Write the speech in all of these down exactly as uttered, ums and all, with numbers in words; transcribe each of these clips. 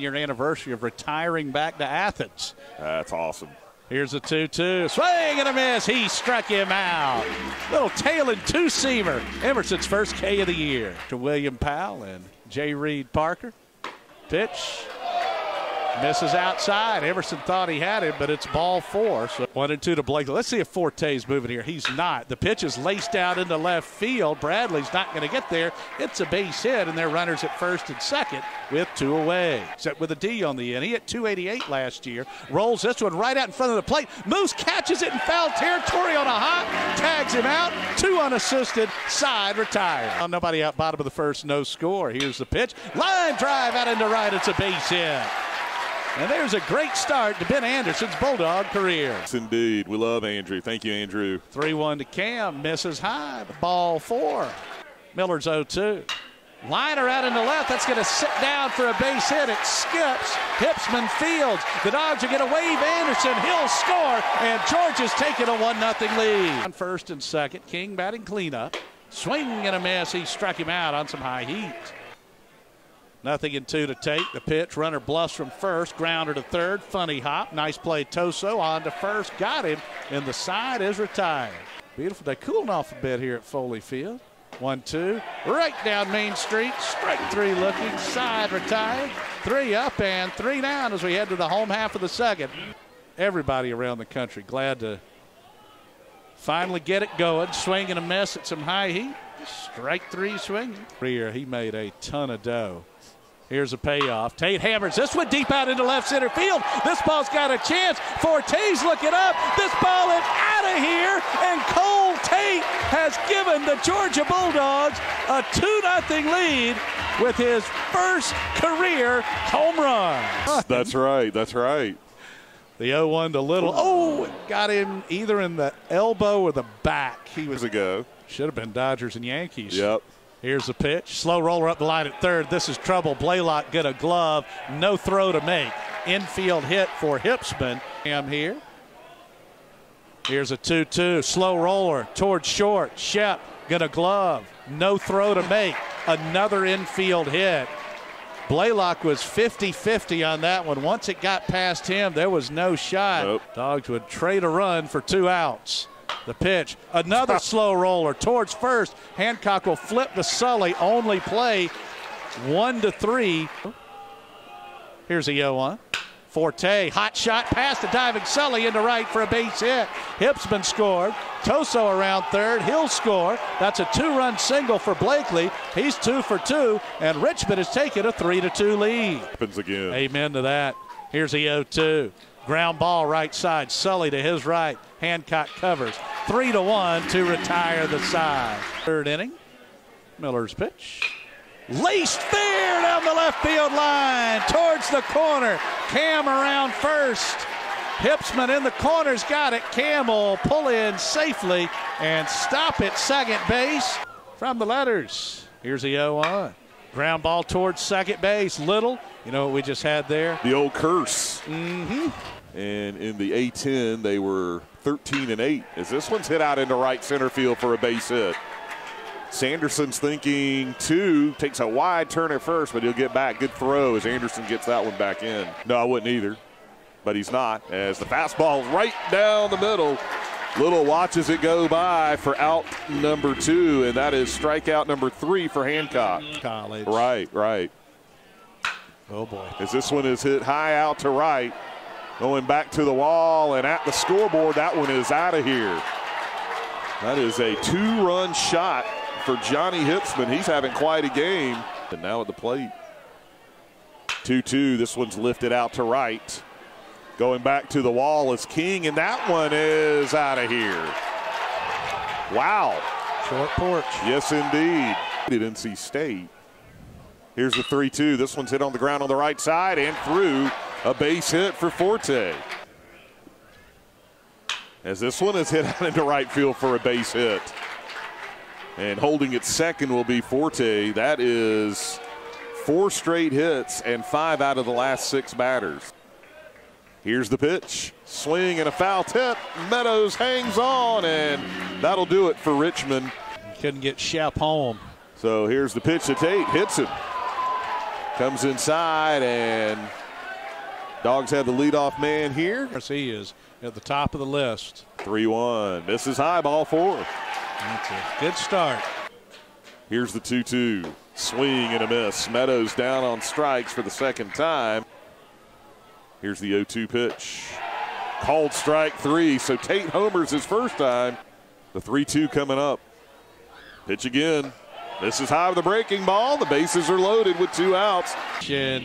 Year anniversary of retiring back to Athens. That's awesome. Here's a two two. Swing and a miss. He struck him out. Little tail and two-seamer. Emerson's first K of the year. To William Powell and J. Reed Parker. Pitch. Misses outside. Emerson thought he had it, but it's ball four. So one and two to Blake. Let's see if Forte's moving here. He's not. The pitch is laced out into left field. Bradley's not going to get there. It's a base hit, and they're runners at first and second with two away. Except with a D on the end. He hit two eighty-eight last year. Rolls this one right out in front of the plate. Moose catches it in foul territory on a hop. Tags him out. Two unassisted. Side retired. Nobody out bottom of the first. No score. Here's the pitch. Line drive out into right. It's a base hit. And there's a great start to Ben Anderson's Bulldog career. Yes, indeed. We love Andrew. Thank you, Andrew. three one to Cam. Misses high. Ball four. Miller's oh two. Liner out in the left. That's going to sit down for a base hit. It skips. Hipsman fields. The Dogs are going to wave Anderson. He'll score. And Georgia's taking a one nothing lead. On first and second. King batting cleanup. Swing and a miss. He struck him out on some high heat. Nothing in two to take. The pitch, runner bluffs from first, grounder to third, funny hop. Nice play, Toso on to first, got him, and the side is retired. Beautiful day, cooling off a bit here at Foley Field. One, two, right down Main Street, strike three looking, side retired. Three up and three down as we head to the home half of the second. Everybody around the country glad to finally get it going. Swing and a miss at some high heat. Strike three swinging. Rear, he made a ton of dough. Here's a payoff. Tate hammers this one deep out into left center field. This ball's got a chance. Forte's looking up. This ball is out of here. And Cole Tate has given the Georgia Bulldogs a two nothing lead with his first career home run. That's right. That's right. The oh one to Little. Oh, got him either in the elbow or the back. He was a go. Should have been Dodgers and Yankees. Yep. Here's the pitch. Slow roller up the line at third. This is trouble. Blaylock get a glove. No throw to make. Infield hit for Hipsman. I'm here. Here's a two two. Slow roller towards short. Shep get a glove. No throw to make. Another infield hit. Blaylock was fifty fifty on that one. Once it got past him, there was no shot. Nope. Dogs would trade a run for two outs. The pitch, another slow roller towards first. Hancock will flip to Sully, only play one to three. Here's the oh one. Forte, hot shot, past the diving Sully into right for a base hit. Hipsman scored. Toso around third. He'll score. That's a two-run single for Blakely. He's two for two, and Richmond has taken a three to two lead. Happens again. Amen to that. Here's the oh two. Ground ball right side. Sully to his right. Hancock covers. Three to one to retire the side. Third inning. Miller's pitch. Laced fair down the left field line. Towards the corner. Cam around first. Hipsman in the corner's got it. Cam will pull in safely and stop at second base. From the letters. Here's the oh one. Ground ball towards second base. Little. You know what we just had there? The old curse. Mm-hmm. And in the A ten, they were thirteen and eight. As this one's hit out into right center field for a base hit. Sanderson's thinking two, takes a wide turn at first, but he'll get back. Good throw as Anderson gets that one back in. No, I wouldn't either, but he's not. As the fastball right down the middle. Little watches it go by for out number two, and that is strikeout number three for Hancock. College. Right, right. Oh, boy. As this one is hit high out to right. Going back to the wall and at the scoreboard, that one is out of here. That is a two-run shot for Johnny Hipsman. He's having quite a game. And now at the plate. two two. This one's lifted out to right. Going back to the wall is King, and that one is out of here. Wow. Short porch. Yes, indeed. At N C State. Here's the three two. This one's hit on the ground on the right side and through. A base hit for Forte. As this one is hit out into right field for a base hit. And holding it second will be Forte. That is four straight hits and five out of the last six batters. Here's the pitch. Swing and a foul tip. Meadows hangs on, and that'll do it for Richmond. Couldn't get Shep home. So here's the pitch to Tate. Hits him. Comes inside, and Dogs have the leadoff man here. He is at the top of the list. three one. This is high, ball four. That's a good start. Here's the two two. Swing and a miss. Meadows down on strikes for the second time. Here's the oh two pitch. Called strike three, so Tate homers his first time. The three two coming up. Pitch again. This is high with the breaking ball. The bases are loaded with two outs. And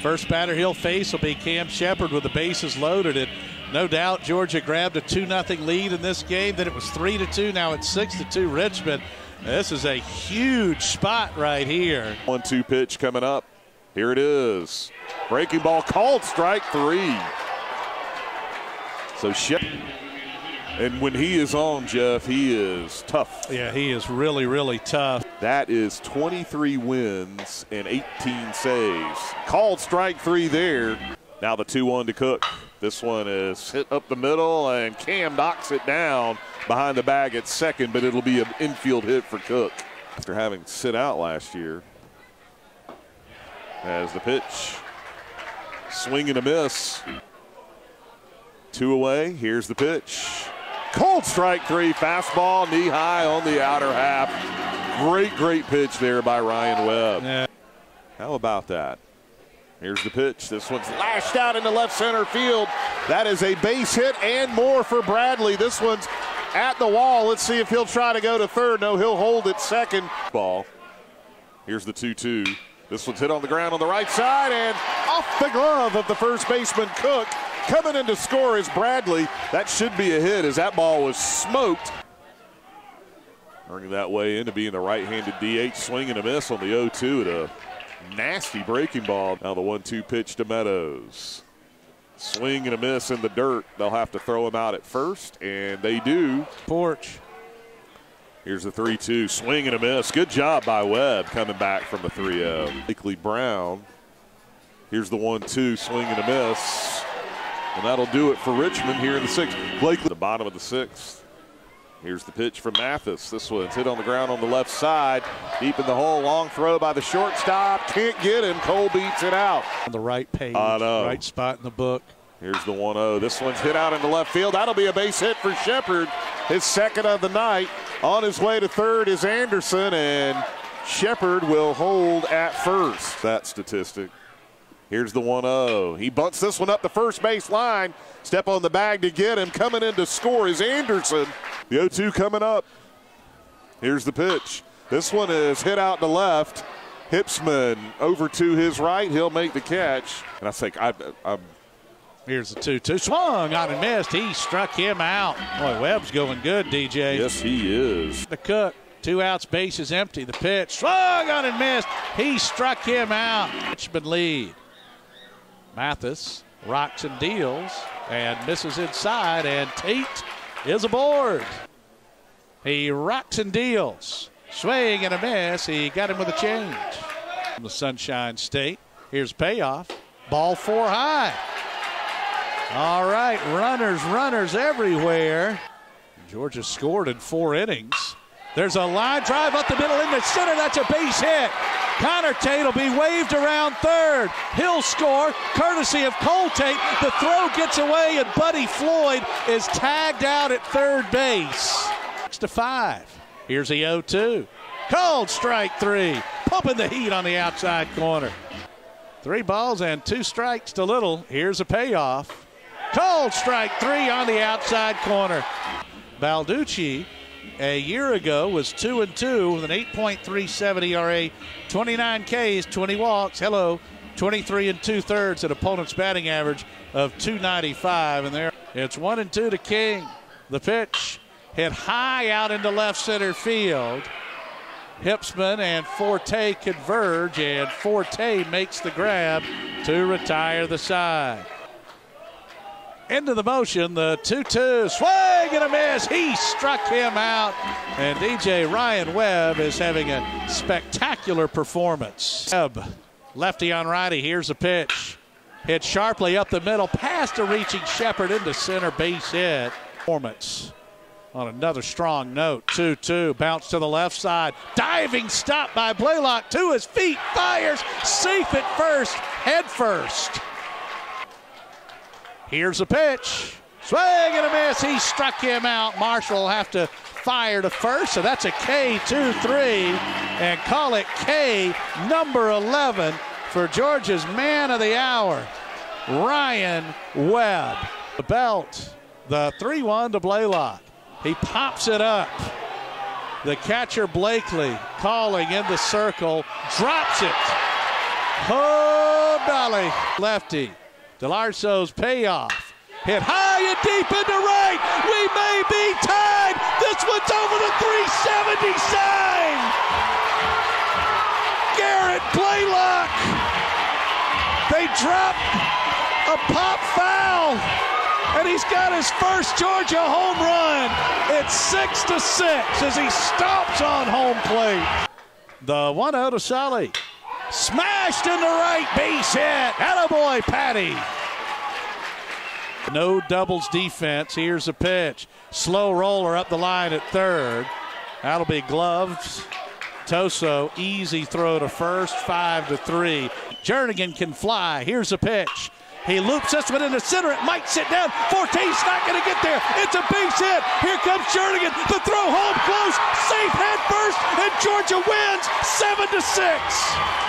first batter he'll face will be Cam Shepard with the bases loaded. And no doubt Georgia grabbed a two nothing lead in this game. Then it was three to two. Now it's six to two Richmond. This is a huge spot right here. one two pitch coming up. Here it is. Breaking ball called strike three. So Shepard. And when he is on, Jeff, he is tough. Yeah, he is really, really tough. That is twenty-three wins and eighteen saves. Called strike three there. Now the two one to Cook. This one is hit up the middle, and Cam knocks it down behind the bag at second, but it'll be an infield hit for Cook after having to sit out last year. As the pitch. Swing and a miss. Two away. Here's the pitch. Cold strike three, fastball, knee high on the outer half. Great, great pitch there by Ryan Webb. Yeah. How about that? Here's the pitch. This one's lashed out into left center field. That is a base hit and more for Bradley. This one's at the wall. Let's see if he'll try to go to third. No, he'll hold it second. Ball. Here's the two two. This one's hit on the ground on the right side and off the glove of the first baseman, Cook. Coming in to score is Bradley. That should be a hit as that ball was smoked. Earning that way into being the right-handed D H. Swing and a miss on the oh two at a nasty breaking ball. Now the one two pitch to Meadows. Swing and a miss in the dirt. They'll have to throw him out at first, and they do. Porch. Here's the three two. Swing and a miss. Good job by Webb coming back from the three oh. Blakely Brown. Here's the one two. Swing and a miss. And that'll do it for Richmond here in the sixth. Blakely, the bottom of the sixth. Here's the pitch from Mathis. This one's hit on the ground on the left side. Deep in the hole, long throw by the shortstop. Can't get him. Cole beats it out. On the right page, right spot in the book. Here's the one oh. This one's hit out into left field. That'll be a base hit for Shepard. His second of the night. On his way to third is Anderson, and Shepard will hold at first. That statistic. Here's the one oh. He bunts this one up the first base line. Step on the bag to get him. Coming in to score is Anderson. The oh two coming up. Here's the pitch. This one is hit out to left. Hipsman over to his right. He'll make the catch. And I think I, I'm. Here's the two two. Swung on and missed. He struck him out. Boy, Webb's going good, D J. Yes, he is. The Cook. Two outs, base is empty. The pitch. Swung on and missed. He struck him out. Richmond lead. Mathis rocks and deals and misses inside, and Tate is aboard. He rocks and deals. Swing and a miss. He got him with a change. From the Sunshine State, here's payoff. Ball four high. All right, runners, runners everywhere. Georgia scored in four innings. There's a line drive up the middle in the center. That's a base hit. Connor Tate will be waved around third. He'll score, courtesy of Cole Tate. The throw gets away, and Buddy Floyd is tagged out at third base. Six to five. Here's the oh two. Called strike three. Pumping the heat on the outside corner. Three balls and two strikes to Little. Here's a payoff. Called strike three on the outside corner. Balducci. A year ago was two and two with an eight point three seven E R A, twenty-nine Ks, twenty walks. Hello, twenty-three and two thirds at opponent's batting average of two ninety-five. And there it's one and two to King. The pitch hit high out into left center field. Hipsman and Forte converge, and Forte makes the grab to retire the side. Into the motion, the two two, swing and a miss. He struck him out, and D J, Ryan Webb is having a spectacular performance. Webb, lefty on righty, here's a pitch. Hit sharply up the middle, past a reaching Shepard into center, base hit. Performance on another strong note. two two, bounce to the left side. Diving stop by Blaylock to his feet, fires, safe at first, head first. Here's a pitch. Swing and a miss, he struck him out. Marshall will have to fire to first, so that's a K, two, three, and call it K, number eleven, for Georgia's man of the hour, Ryan Webb. The belt, the three one to Blaylock. He pops it up. The catcher, Blakely, calling in the circle, drops it. Oh, dolly. Lefty, DeLarso's payoff. Hit high and deep into right. We may be tied. This one's over the three seventy sign. Garrett Blaylock. They drop a pop foul, and he's got his first Georgia home run. It's six to six as he stomps on home plate. The one oh to Sully. Smashed in the right, base hit. Attaboy, Patty. No doubles defense. Here's a pitch. Slow roller up the line at third. That'll be gloves. Toso, easy throw to first, five to three. Jernigan can fly. Here's a pitch. He loops this one in the center. It might sit down. Forte's not going to get there. It's a base hit. Here comes Jernigan. The throw home close. Safe head first, and Georgia wins seven to six.